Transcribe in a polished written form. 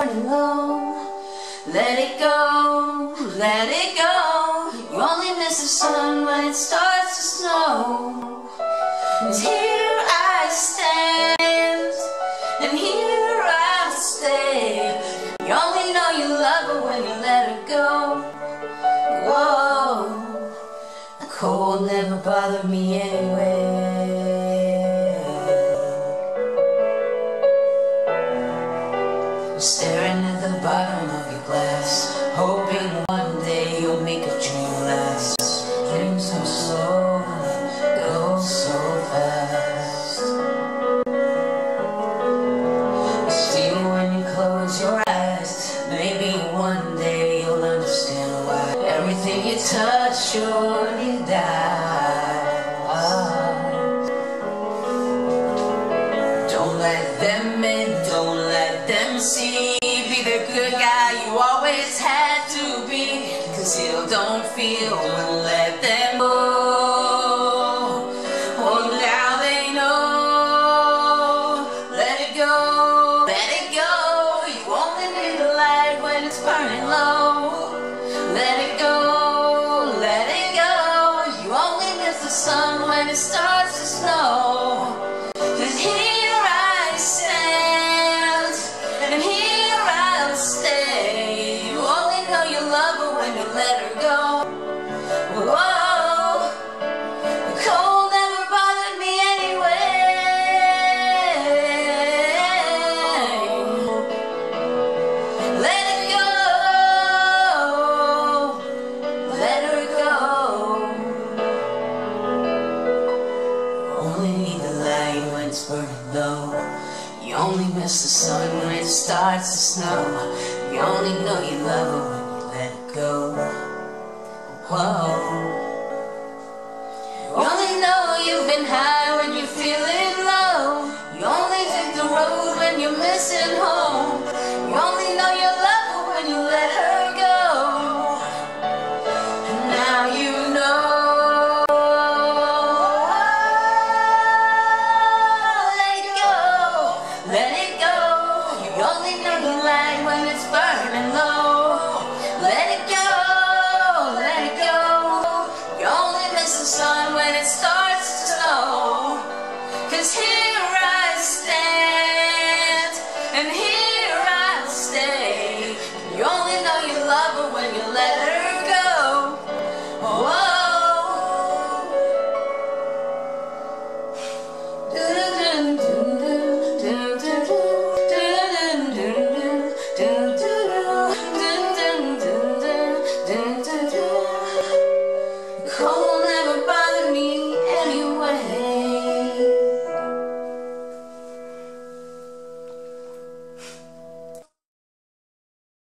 burning low. Let it go, let it go. You only miss the sun when it starts to snow. And here I stand, and here I stay. You only know you love her when you let her go. Whoa, the cold never bothered me anyway. Staring at the bottom of your glass, hoping one day you'll make a dream last. Dreams so slow, go so fast. I see you when you close your eyes. Maybe one day you'll understand why everything you touch surely dies. Don't let them in, don't let them see. Be the good guy you always had to be. Conceal, don't feel, don't let them go. Oh, now they know. Let it go, let it go. You only need a light when it's burning low. Let it go, let it go. You only miss the sun when it starts to snow. Cause here I stand, and here I'll stay. You only know you love her when you let her go. Whoa, the cold never bothered me anyway. Let it go, let her go. Only need the light when it's burning low. You only miss the sun when it starts to snow. You only know you love her when you let it go. Whoa. You only know you've been high.